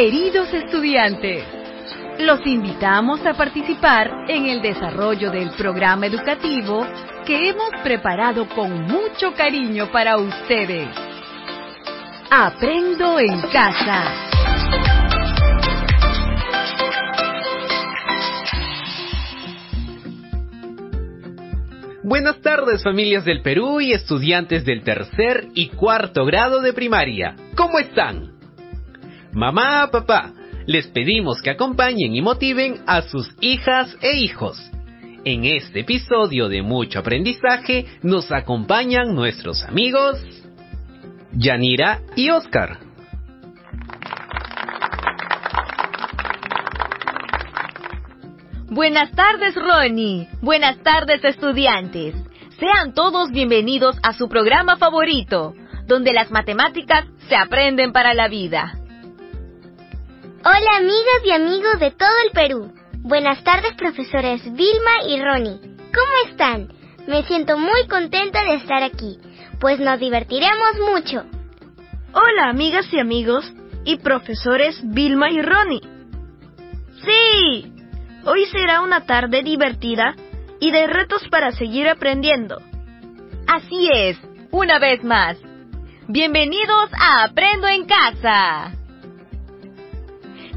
Queridos estudiantes, los invitamos a participar en el desarrollo del programa educativo que hemos preparado con mucho cariño para ustedes. Aprendo en Casa. Buenas tardes, familias del Perú y estudiantes del tercer y cuarto grado de primaria. ¿Cómo están? Mamá, papá, les pedimos que acompañen y motiven a sus hijas e hijos. En este episodio de Mucho Aprendizaje nos acompañan nuestros amigos Yanira y Oscar. Buenas tardes, Ronnie. Buenas tardes, estudiantes. Sean todos bienvenidos a su programa favorito, donde las matemáticas se aprenden para la vida. Hola, amigas y amigos de todo el Perú. Buenas tardes, profesores Vilma y Ronnie. ¿Cómo están? Me siento muy contenta de estar aquí, pues nos divertiremos mucho. Hola, amigas y amigos y profesores Vilma y Ronnie. ¡Sí! Hoy será una tarde divertida y de retos para seguir aprendiendo. Así es, una vez más. Bienvenidos a Aprendo en Casa.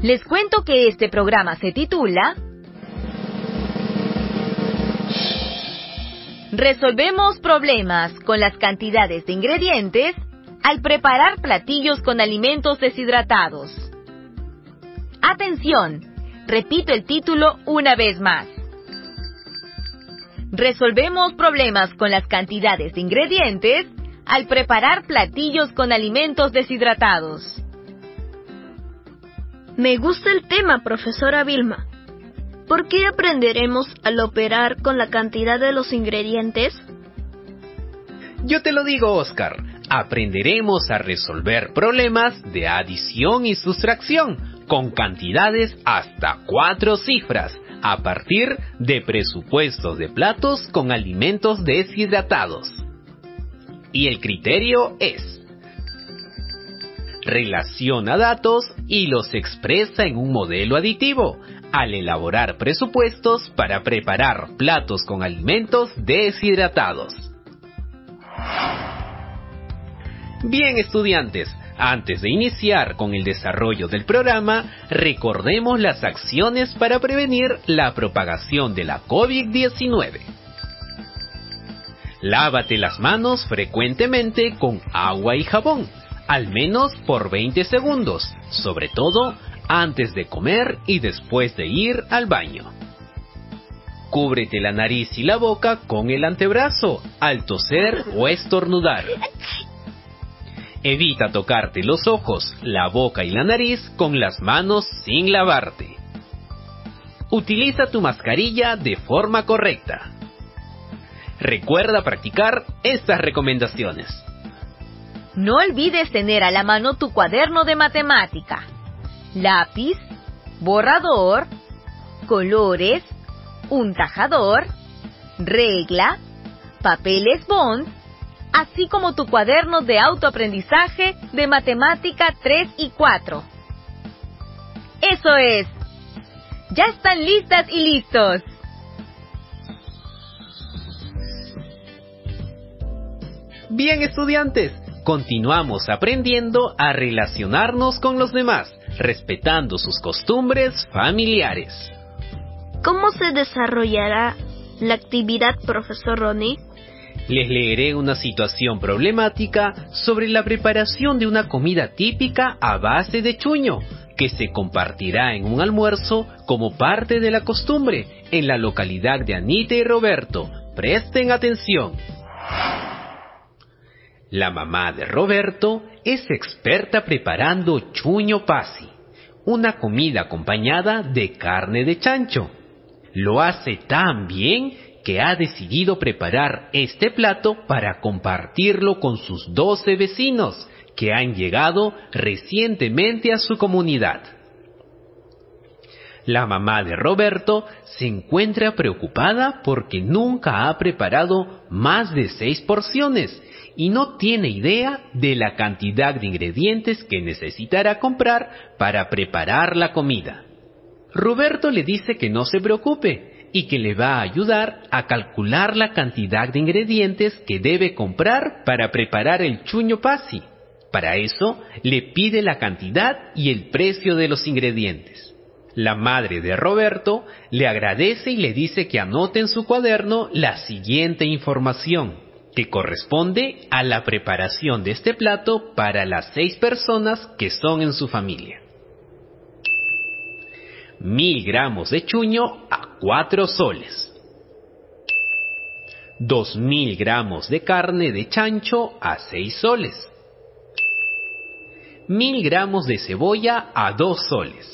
Les cuento que este programa se titula Resolvemos problemas con las cantidades de ingredientes al preparar platillos con alimentos deshidratados. Atención. Repito el título una vez más. Resolvemos problemas con las cantidades de ingredientes al preparar platillos con alimentos deshidratados. Me gusta el tema, profesora Vilma. ¿Por qué aprenderemos al operar con la cantidad de los ingredientes? Yo te lo digo, Oscar. Aprenderemos a resolver problemas de adición y sustracción con cantidades hasta 4 cifras, a partir de presupuestos de platos con alimentos deshidratados. Y el criterio es: relaciona datos y los expresa en un modelo aditivo, al elaborar presupuestos para preparar platos con alimentos deshidratados. Bien, estudiantes. Antes de iniciar con el desarrollo del programa, recordemos las acciones para prevenir la propagación de la COVID-19. Lávate las manos frecuentemente con agua y jabón, al menos por 20 segundos, sobre todo antes de comer y después de ir al baño. Cúbrete la nariz y la boca con el antebrazo al toser o estornudar. Evita tocarte los ojos, la boca y la nariz con las manos sin lavarte. Utiliza tu mascarilla de forma correcta. Recuerda practicar estas recomendaciones. No olvides tener a la mano tu cuaderno de matemática, lápiz, borrador, colores, un tajador, regla, papeles bond, así como tu cuaderno de autoaprendizaje de matemática 3 y 4. ¡Eso es! ¡Ya están listas y listos! Bien, estudiantes, continuamos aprendiendo a relacionarnos con los demás, respetando sus costumbres familiares. ¿Cómo se desarrollará la actividad, profesor Ronnie? Les leeré una situación problemática sobre la preparación de una comida típica a base de chuño, que se compartirá en un almuerzo como parte de la costumbre en la localidad de Anita y Roberto. Presten atención. La mamá de Roberto es experta preparando chuño pasi, una comida acompañada de carne de chancho. Lo hace tan bien que ha decidido preparar este plato para compartirlo con sus 12 vecinos que han llegado recientemente a su comunidad. La mamá de Roberto se encuentra preocupada porque nunca ha preparado más de 6 porciones y no tiene idea de la cantidad de ingredientes que necesitará comprar para preparar la comida. Roberto le dice que no se preocupe y que le va a ayudar a calcular la cantidad de ingredientes que debe comprar para preparar el chuño pasi. Para eso, le pide la cantidad y el precio de los ingredientes. La madre de Roberto le agradece y le dice que anote en su cuaderno la siguiente información, que corresponde a la preparación de este plato para las 6 personas que son en su familia. 1000 gramos de chuño a 4 soles. 2000 gramos de carne de chancho a 6 soles. 1000 gramos de cebolla a 2 soles.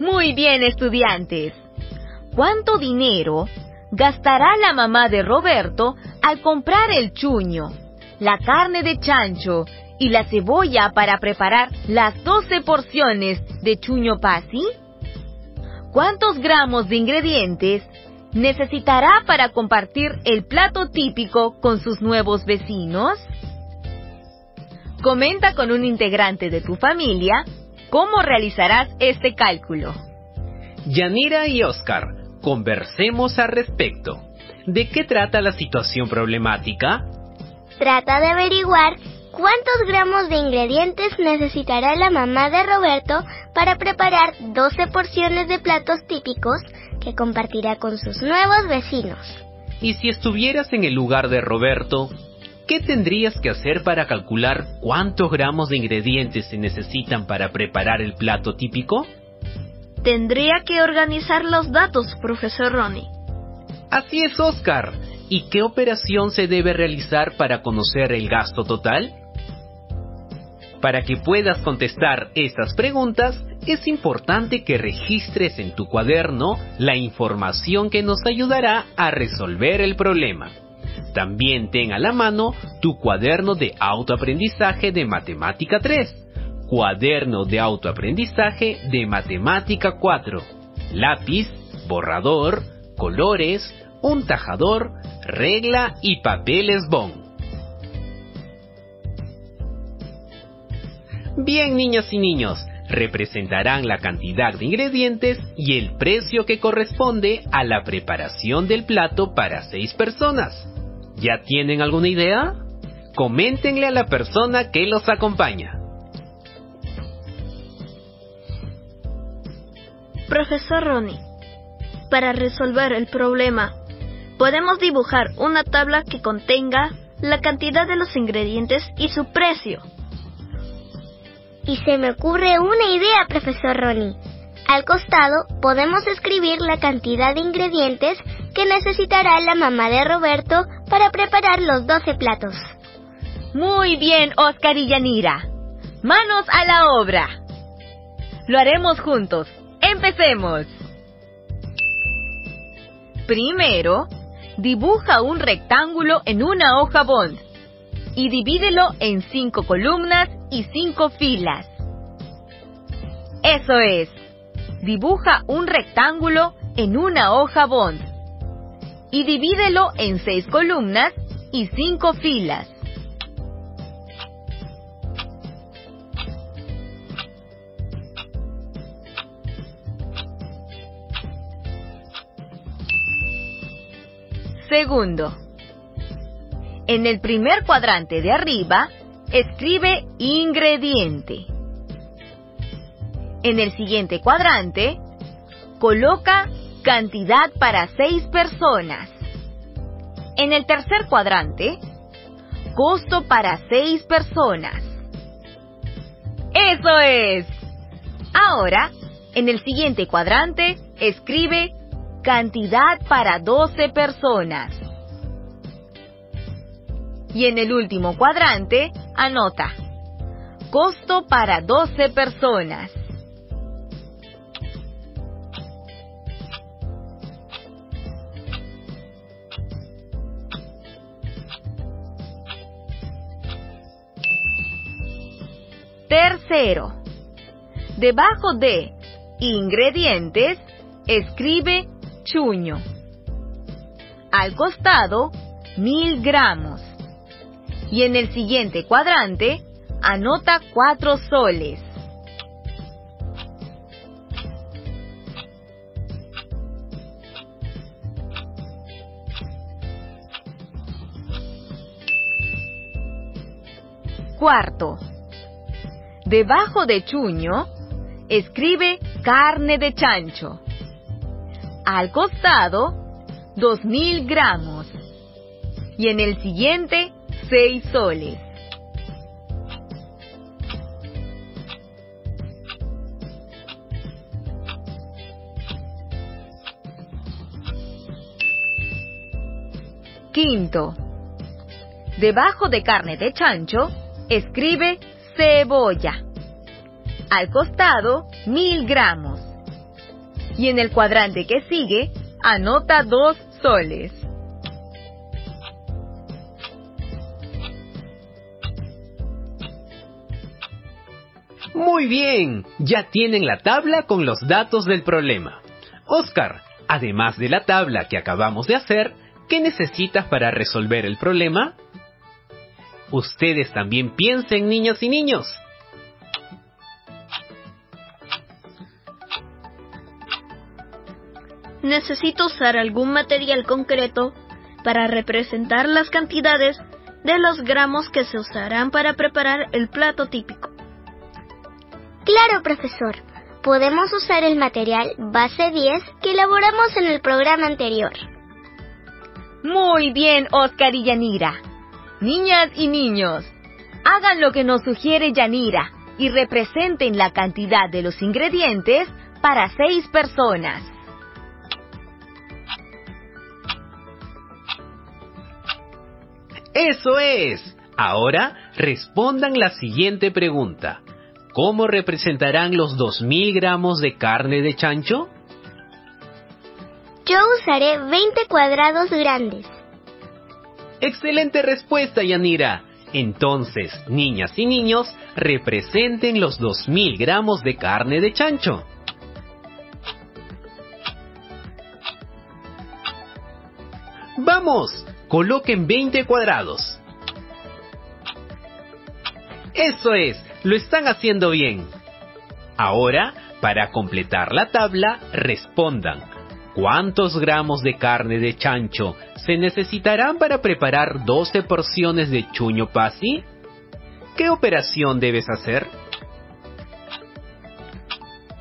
Muy bien, estudiantes. ¿Cuánto dinero gastará la mamá de Roberto al comprar el chuño, la carne de chancho y la cebolla para preparar las 12 porciones de chuño pasi? ¿Cuántos gramos de ingredientes necesitará para compartir el plato típico con sus nuevos vecinos? Comenta con un integrante de tu familia cómo realizarás este cálculo. Yanira y Oscar, conversemos al respecto. ¿De qué trata la situación problemática? Trata de averiguar cuántos gramos de ingredientes necesitará la mamá de Roberto para preparar 12 porciones de platos típicos que compartirá con sus nuevos vecinos. Y si estuvieras en el lugar de Roberto, ¿qué tendrías que hacer para calcular cuántos gramos de ingredientes se necesitan para preparar el plato típico? Tendría que organizar los datos, profesor Ronnie. Así es, Oscar. ¿Y qué operación se debe realizar para conocer el gasto total? Para que puedas contestar estas preguntas, es importante que registres en tu cuaderno la información que nos ayudará a resolver el problema. También ten a la mano tu cuaderno de autoaprendizaje de Matemática 3, cuaderno de autoaprendizaje de Matemática 4, lápiz, borrador, colores, un tajador, regla y papeles bond. Bien, niñas y niños, representarán la cantidad de ingredientes y el precio que corresponde a la preparación del plato para 6 personas. ¿Ya tienen alguna idea? Coméntenle a la persona que los acompaña. Profesor Ronnie, para resolver el problema, podemos dibujar una tabla que contenga la cantidad de los ingredientes y su precio. Y se me ocurre una idea, profesor Ronnie. Al costado podemos escribir la cantidad de ingredientes que necesitará la mamá de Roberto para preparar los 12 platos. Muy bien, Oscar y Yanira. ¡Manos a la obra! Lo haremos juntos. ¡Empecemos! Primero, dibuja un rectángulo en una hoja bond y divídelo en 5 columnas y 5 filas. Eso es. Dibuja un rectángulo en una hoja bond y divídelo en 6 columnas y 5 filas. Segundo, en el primer cuadrante de arriba, escribe ingrediente. En el siguiente cuadrante, coloca cantidad para 6 personas. En el tercer cuadrante, costo para 6 personas. ¡Eso es! Ahora, en el siguiente cuadrante, escribe cantidad para 12 personas. Y en el último cuadrante, anota costo para 12 personas. Tercero, debajo de ingredientes, escribe chuño. Al costado, 1.000 gramos. Y en el siguiente cuadrante, anota 4 soles. Cuarto. Debajo de chuño, escribe carne de chancho. Al costado, 2.000 gramos. Y en el siguiente, 6 soles. Quinto. Debajo de carne de chancho, escribe cebolla. Al costado, 1.000 gramos. Y en el cuadrante que sigue, anota 2 soles. Muy bien, ya tienen la tabla con los datos del problema. Oscar, además de la tabla que acabamos de hacer, ¿qué necesitas para resolver el problema? Ustedes también piensen, niñas y niños. Necesito usar algún material concreto para representar las cantidades de los gramos que se usarán para preparar el plato típico. Claro, profesor. Podemos usar el material base 10 que elaboramos en el programa anterior. Muy bien, Oscar y Yanira. Niñas y niños, hagan lo que nos sugiere Yanira y representen la cantidad de los ingredientes para 6 personas. ¡Eso es! Ahora respondan la siguiente pregunta. ¿Cómo representarán los 2.000 gramos de carne de chancho? Yo usaré 20 cuadrados grandes. ¡Excelente respuesta, Yanira! Entonces, niñas y niños, representen los 2.000 gramos de carne de chancho. ¡Vamos! Coloquen 20 cuadrados. ¡Eso es! ¡Lo están haciendo bien! Ahora, para completar la tabla, respondan. ¿Cuántos gramos de carne de chancho se necesitarán para preparar 12 porciones de chuño pasi? ¿Qué operación debes hacer?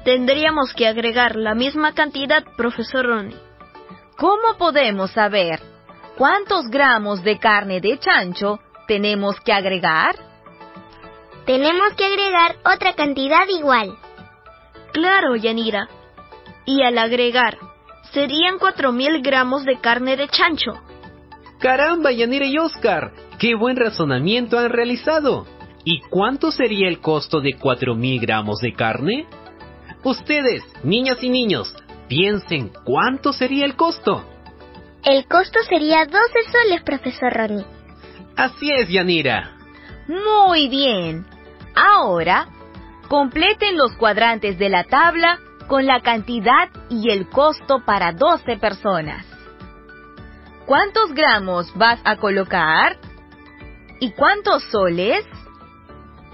Tendríamos que agregar la misma cantidad, profesor Ronnie. ¿Cómo podemos saber cuántos gramos de carne de chancho tenemos que agregar? Tenemos que agregar otra cantidad igual. Claro, Yanira. Y al agregar, serían 4.000 gramos de carne de chancho. ¡Caramba, Yanira y Oscar! ¡Qué buen razonamiento han realizado! ¿Y cuánto sería el costo de 4.000 gramos de carne? Ustedes, niñas y niños, piensen cuánto sería el costo. El costo sería 12 soles, profesor Ronnie. Así es, Yanira. Muy bien. Ahora, completen los cuadrantes de la tabla con la cantidad y el costo para 12 personas. ¿Cuántos gramos vas a colocar? ¿Y cuántos soles?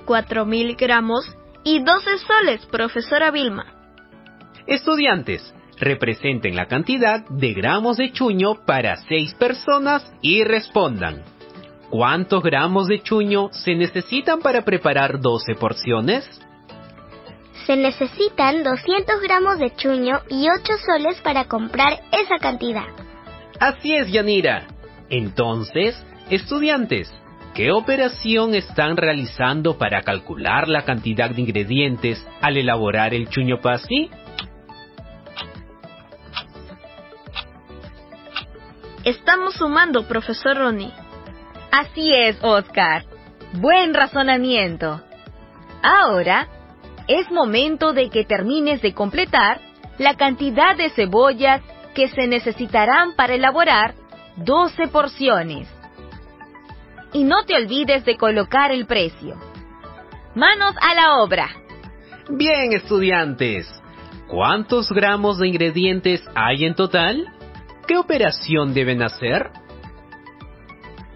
4.000 gramos y 12 soles, profesora Vilma. Estudiantes, representen la cantidad de gramos de chuño para 6 personas y respondan. ¿Cuántos gramos de chuño se necesitan para preparar 12 porciones? Se necesitan 200 gramos de chuño y 8 soles para comprar esa cantidad. Así es, Yanira. Entonces, estudiantes, ¿qué operación están realizando para calcular la cantidad de ingredientes al elaborar el chuño pasi? Estamos sumando, profesor Ronnie. Así es, Oscar. Buen razonamiento. Ahora, es momento de que termines de completar la cantidad de cebollas que se necesitarán para elaborar 12 porciones. Y no te olvides de colocar el precio. ¡Manos a la obra! Bien, estudiantes. ¿Cuántos gramos de ingredientes hay en total? ¿Qué operación deben hacer?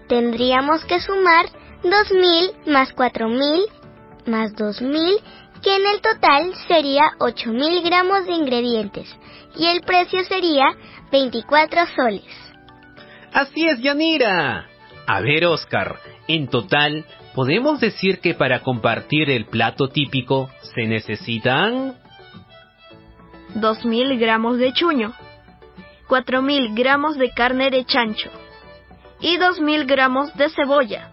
tendríamos que sumar 2.000 más 4.000 más 2.000, que en el total sería 8.000 gramos de ingredientes, y el precio sería 24 soles. Así es, Yanira. A ver, Oscar, en total, ¿podemos decir que para compartir el plato típico se necesitan 2.000 gramos de chuño, 4.000 gramos de carne de chancho y 2.000 gramos de cebolla?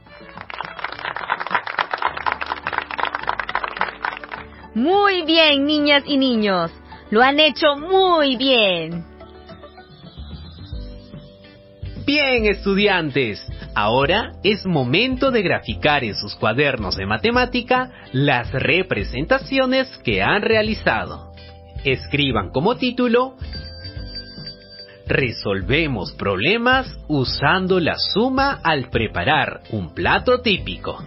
Muy bien, niñas y niños. Lo han hecho muy bien. Bien, estudiantes. Ahora es momento de graficar en sus cuadernos de matemática las representaciones que han realizado. Escriban como título: Resolvemos problemas usando la suma al preparar un plato típico.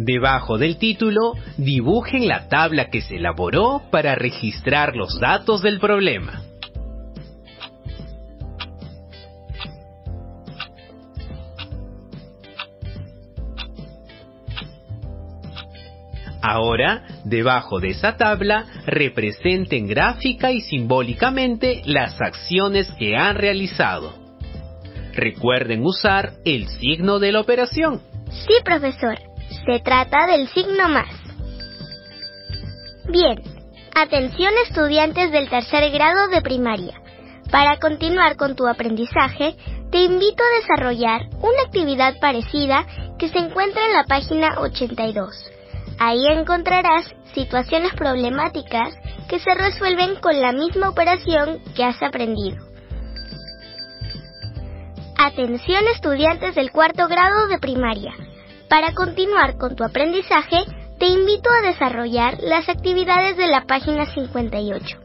Debajo del título, dibujen la tabla que se elaboró para registrar los datos del problema. Ahora, debajo de esa tabla, representen gráfica y simbólicamente las acciones que han realizado. Recuerden usar el signo de la operación. Sí, profesor. Se trata del signo más. Bien, atención estudiantes del tercer grado de primaria. Para continuar con tu aprendizaje, te invito a desarrollar una actividad parecida que se encuentra en la página 82. Ahí encontrarás situaciones problemáticas que se resuelven con la misma operación que has aprendido. Atención estudiantes del cuarto grado de primaria. Para continuar con tu aprendizaje, te invito a desarrollar las actividades de la página 58.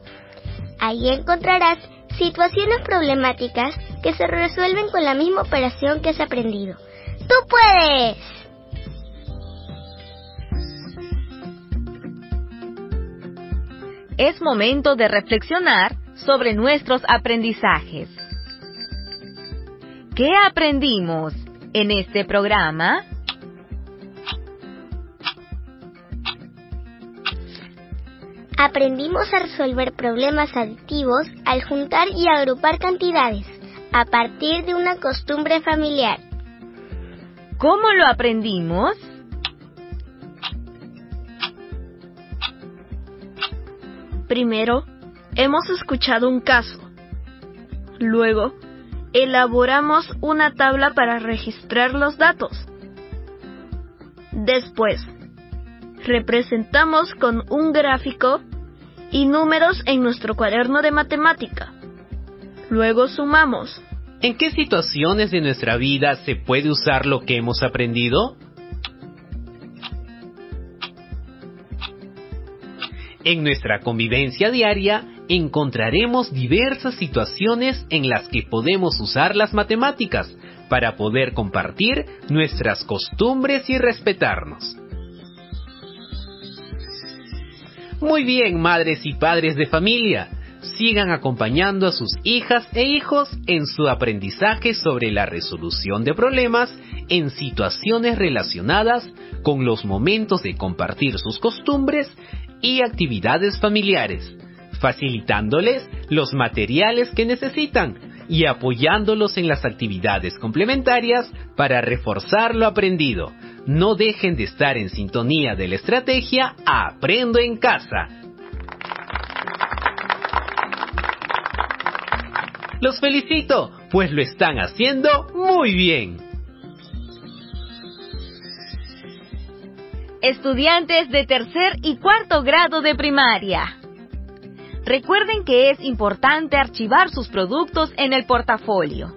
Ahí encontrarás situaciones problemáticas que se resuelven con la misma operación que has aprendido. ¡Tú puedes! Es momento de reflexionar sobre nuestros aprendizajes. ¿Qué aprendimos en este programa? Aprendimos a resolver problemas aditivos al juntar y agrupar cantidades, a partir de una costumbre familiar. ¿Cómo lo aprendimos? Primero, hemos escuchado un caso. Luego, elaboramos una tabla para registrar los datos. Después, representamos con un gráfico y números en nuestro cuaderno de matemática. Luego sumamos. ¿En qué situaciones de nuestra vida se puede usar lo que hemos aprendido? En nuestra convivencia diaria encontraremos diversas situaciones en las que podemos usar las matemáticas para poder compartir nuestras costumbres y respetarnos. Muy bien, madres y padres de familia, sigan acompañando a sus hijas e hijos en su aprendizaje sobre la resolución de problemas en situaciones relacionadas con los momentos de compartir sus costumbres y actividades familiares, facilitándoles los materiales que necesitan y apoyándolos en las actividades complementarias para reforzar lo aprendido. No dejen de estar en sintonía de la estrategia Aprendo en Casa. Los felicito, pues lo están haciendo muy bien. Estudiantes de tercer y cuarto grado de primaria, recuerden que es importante archivar sus productos en el portafolio.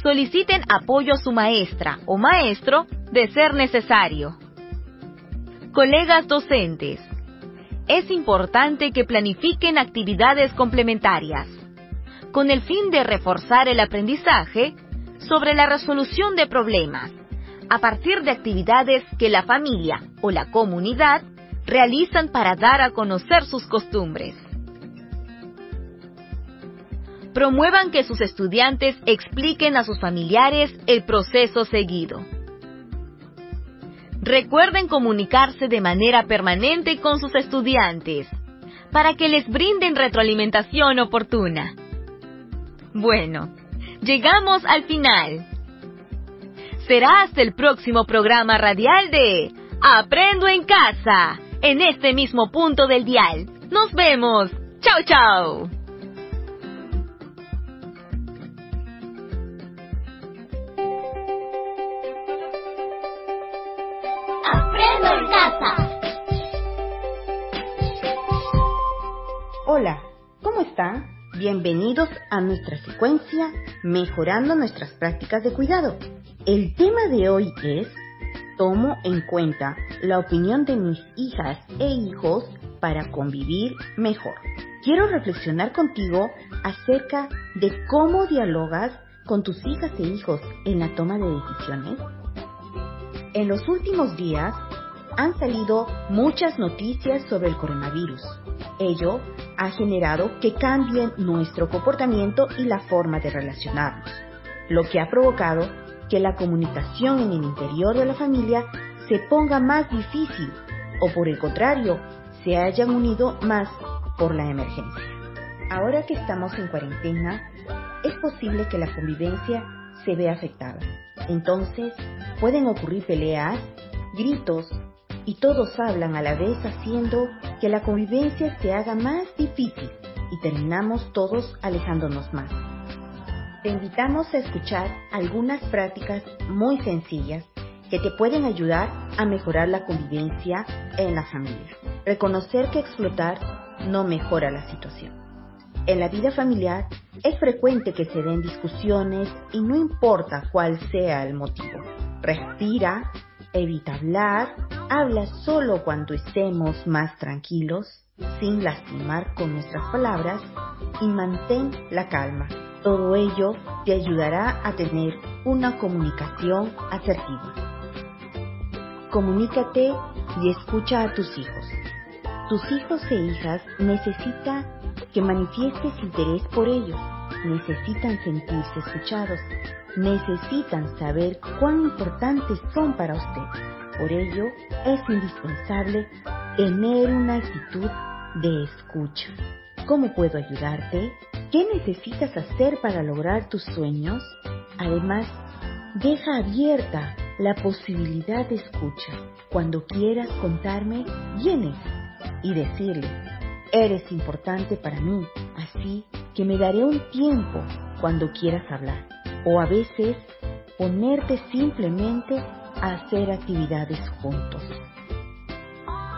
Soliciten apoyo a su maestra o maestro de ser necesario. Colegas docentes, es importante que planifiquen actividades complementarias con el fin de reforzar el aprendizaje sobre la resolución de problemas a partir de actividades que la familia o la comunidad realizan para dar a conocer sus costumbres. Promuevan que sus estudiantes expliquen a sus familiares el proceso seguido. Recuerden comunicarse de manera permanente con sus estudiantes para que les brinden retroalimentación oportuna. Bueno, llegamos al final. Será hasta el próximo programa radial de Aprendo en Casa, en este mismo punto del dial. ¡Nos vemos! ¡Chao, chao! Aprendo en Casa. Hola, ¿cómo están? Bienvenidos a nuestra secuencia Mejorando nuestras prácticas de cuidado. El tema de hoy es: tomo en cuenta la opinión de mis hijas e hijos para convivir mejor. Quiero reflexionar contigo acerca de cómo dialogas con tus hijas e hijos en la toma de decisiones. En los últimos días han salido muchas noticias sobre el coronavirus. Ello ha generado que cambien nuestro comportamiento y la forma de relacionarnos, lo que ha provocado que la comunicación en el interior de la familia se ponga más difícil, o por el contrario, se hayan unido más por la emergencia. Ahora que estamos en cuarentena, es posible que la convivencia se vea afectada. Entonces, pueden ocurrir peleas, gritos, y todos hablan a la vez, haciendo que la convivencia se haga más difícil y terminamos todos alejándonos más. Te invitamos a escuchar algunas prácticas muy sencillas que te pueden ayudar a mejorar la convivencia en la familia. Reconocer que explotar no mejora la situación. En la vida familiar es frecuente que se den discusiones y no importa cuál sea el motivo. Respira, evita hablar, habla solo cuando estemos más tranquilos, sin lastimar con nuestras palabras, y mantén la calma. Todo ello te ayudará a tener una comunicación asertiva. Comunícate y escucha a tus hijos. Tus hijos e hijas necesitan que manifiestes interés por ellos. Necesitan sentirse escuchados. Necesitan saber cuán importantes son para usted. Por ello, es indispensable tener una actitud de escucha. ¿Cómo puedo ayudarte? ¿Qué necesitas hacer para lograr tus sueños? Además, deja abierta la posibilidad de escucha. Cuando quieras contarme, vienes y decirle: eres importante para mí, así que me daré un tiempo cuando quieras hablar. O a veces, ponerte simplemente a hacer actividades juntos.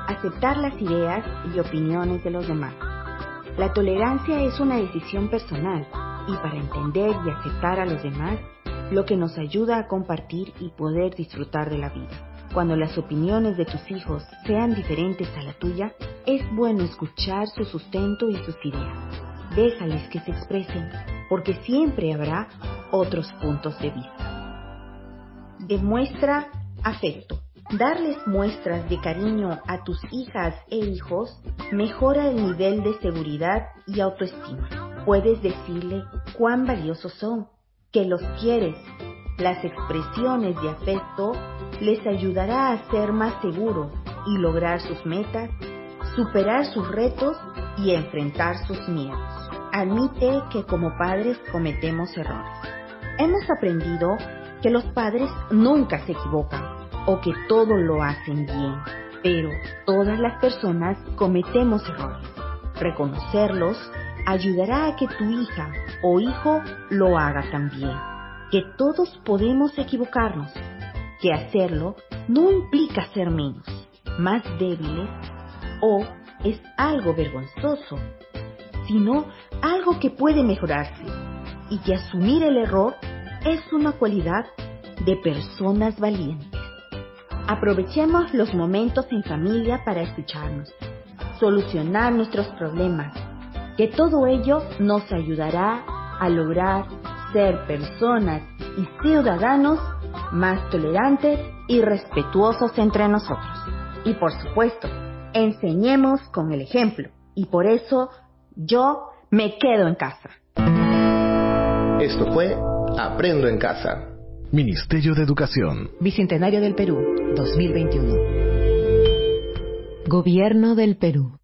Aceptar las ideas y opiniones de los demás. La tolerancia es una decisión personal, y para entender y aceptar a los demás, lo que nos ayuda a compartir y poder disfrutar de la vida. Cuando las opiniones de tus hijos sean diferentes a la tuya, es bueno escuchar su sustento y sus ideas. Déjales que se expresen, porque siempre habrá otros puntos de vista. Demuestra afecto. Darles muestras de cariño a tus hijas e hijos mejora el nivel de seguridad y autoestima. Puedes decirle cuán valiosos son, que los quieres. Las expresiones de afecto les ayudará a ser más seguros y lograr sus metas, superar sus retos y enfrentar sus miedos. Admite que como padres cometemos errores. Hemos aprendido que los padres nunca se equivocan o que todo lo hacen bien, pero todas las personas cometemos errores. Reconocerlos ayudará a que tu hija o hijo lo haga también. Que todos podemos equivocarnos, que hacerlo no implica ser menos, más débiles o es algo vergonzoso, sino algo que puede mejorarse, y que asumir el error es una cualidad de personas valientes. Aprovechemos los momentos en familia para escucharnos, solucionar nuestros problemas, que todo ello nos ayudará a lograr ser personas y ciudadanos más tolerantes y respetuosos entre nosotros. Y por supuesto, enseñemos con el ejemplo. Y por eso yo me quedo en casa. Esto fue Aprendo en Casa. Ministerio de Educación. Bicentenario del Perú, 2021. Gobierno del Perú.